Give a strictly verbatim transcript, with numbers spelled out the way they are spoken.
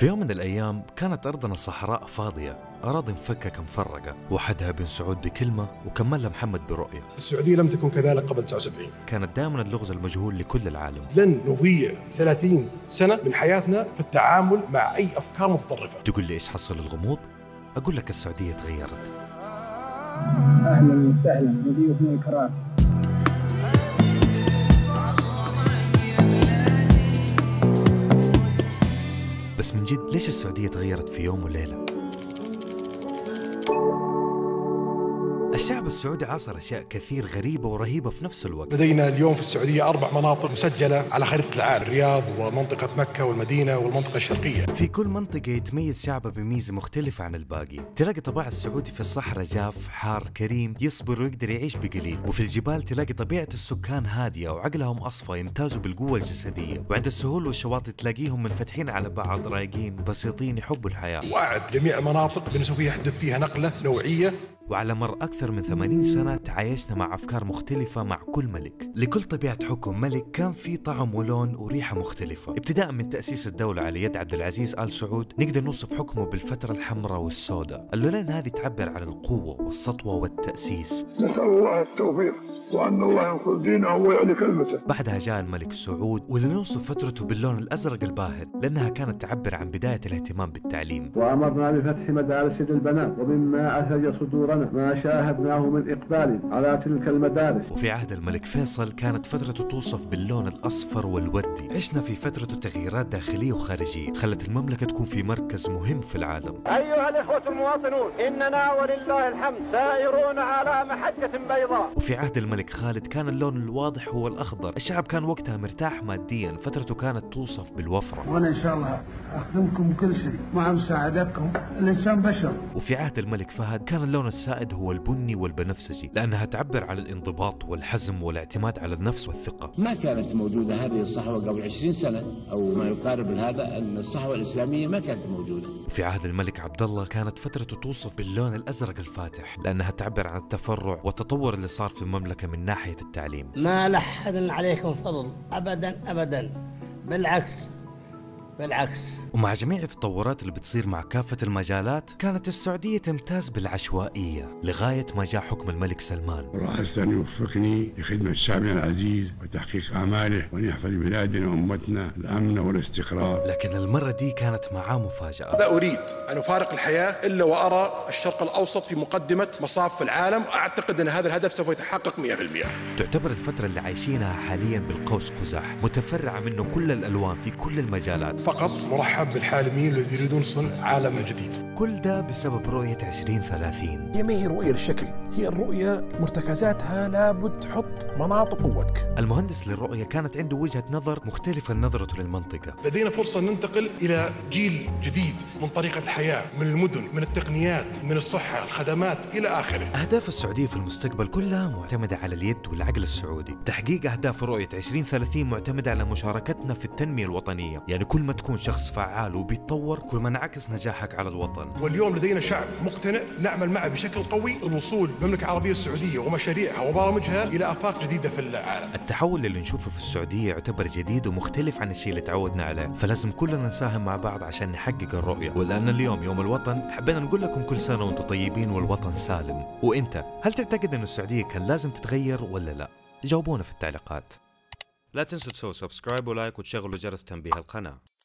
في يوم من الأيام كانت أرضنا الصحراء فاضية، أراضي مفككة مفرقة، وحدها بن سعود بكلمة وكملها محمد برؤية. السعودية لم تكن كذلك قبل تسعة وسبعين. كانت دائما اللغز المجهول لكل العالم. لن نضيع ثلاثين سنة من حياتنا في التعامل مع أي أفكار متطرفة. تقول لي إيش حصل الغموض؟ أقول لك السعودية تغيرت. أهلا وسهلا بضيوفنا الكرام. بس من جد ليش السعودية تغيرت في يوم وليلة؟ الشعب السعودي عاصر أشياء كثير غريبة ورهيبة في نفس الوقت. لدينا اليوم في السعودية أربع مناطق مسجلة على خريطة العالم، الرياض ومنطقة مكة والمدينة والمنطقة الشرقية. في كل منطقة يتميز شعبه بميزة مختلفة عن الباقي. تلاقي طباع السعودي في الصحراء جاف، حار، كريم، يصبر ويقدر يعيش بقليل، وفي الجبال تلاقي طبيعة السكان هادية وعقلهم أصفى، يمتازوا بالقوة الجسدية، وعند السهول والشواطئ تلاقيهم منفتحين على بعض، رايقين، بسيطين، يحبوا الحياة. وأعد جميع المناطق بنسوي يحدث فيها نقلة نوعية. وعلى مر أكثر من ثمانين سنة تعايشنا مع أفكار مختلفة مع كل ملك. لكل طبيعة حكم ملك كان في طعم ولون وريحة مختلفة. ابتداء من تأسيس الدولة على يد عبد العزيز آل سعود نقدر نوصف حكمه بالفترة الحمراء والسوداء. اللونين هذه تعبر عن القوة والسطوة والتأسيس. نسأل الله التوفيق وأن الله ينصر دينه ويعلي كلمته. بعدها جاء الملك سعود، ولنوصف فترته باللون الأزرق الباهت لأنها كانت تعبر عن بداية الاهتمام بالتعليم. وأمرنا بفتح مدارس للبنات، ومما أثري صدورنا ما شاهدناه من إقبال على تلك المدارس. وفي عهد الملك فيصل كانت فترته توصف باللون الأصفر والوردي. عشنا في فترته تغييرات داخلية وخارجية خلت المملكة تكون في مركز مهم في العالم. أيها الإخوة المواطنون، إننا ولله الحمد سائرون على محجة بيضاء. وفي عهد الملك خالد كان اللون الواضح هو الأخضر. الشعب كان وقتها مرتاح ماديا، فترته كانت توصف بالوفرة. وأنا إن شاء الله أخدمكم كل شيء مع مساعدتكم، الإنسان بشر. وفي عهد الملك فهد كان اللون السابق هو البني والبنفسجي لأنها تعبر عن الانضباط والحزم والاعتماد على النفس والثقة. ما كانت موجودة هذه الصحوة قبل عشرين سنة أو ما يقارب هذا، أن الصحوة الإسلامية ما كانت موجودة. في عهد الملك عبد الله كانت فترته توصف باللون الأزرق الفاتح لأنها تعبر عن التفرع والتطور اللي صار في المملكة من ناحية التعليم. ما لحد عليكم فضل أبدا أبدا، بالعكس بالعكس. ومع جميع التطورات اللي بتصير مع كافة المجالات كانت السعودية تمتاز بالعشوائية لغاية ما جاء حكم الملك سلمان. رأس أن يوفقني لخدمة شعبنا العزيز وتحقيق آماله، وأن يحفظ بلادنا وأمتنا الأمن والاستقرار. لكن المرة دي كانت معاه مفاجأة. لا أريد أن أفارق الحياة إلا وأرى الشرق الأوسط في مقدمة مصاف العالم. أعتقد أن هذا الهدف سوف يتحقق مئة بالمئة. تعتبر الفترة اللي عايشينها حاليا بالقوس قزح، متفرعة منه كل الألوان في كل المجالات. فقط مرحب بالحالمين الذين يريدون صنع عالم جديد. كل ده بسبب رؤية عشرين ثلاثين. هي ما هي رؤية للشكل، هي الرؤية مرتكزاتها لابد تحط مناطق قوتك. المهندس للرؤية كانت عنده وجهة نظر مختلفة نظرته للمنطقة. لدينا فرصة ننتقل إلى جيل جديد من طريقة الحياة، من المدن، من التقنيات، من الصحة، الخدمات إلى آخره. أهداف السعودية في المستقبل كلها معتمدة على اليد والعقل السعودي. تحقيق أهداف رؤية عشرين ثلاثين معتمدة على مشاركتنا في التنمية الوطنية، يعني كل ما تكون شخص فعال وبيتطور كل ما انعكس نجاحك على الوطن. واليوم لدينا شعب مقتنع نعمل معه بشكل قوي للوصول المملكة العربية السعودية ومشاريعها وبرامجها إلى آفاق جديدة في العالم. التحول اللي نشوفه في السعودية يعتبر جديد ومختلف عن الشيء اللي تعودنا عليه، فلازم كلنا نساهم مع بعض عشان نحقق الرؤية. ولأن اليوم يوم الوطن حبينا نقول لكم كل سنة وأنتم طيبين والوطن سالم. وأنت هل تعتقد أن السعودية كان لازم تتغير ولا لا؟ جاوبونا في التعليقات. لا تنسوا تسووا سبسكرايب ولايك وتشغلوا جرس تنبيه القناة.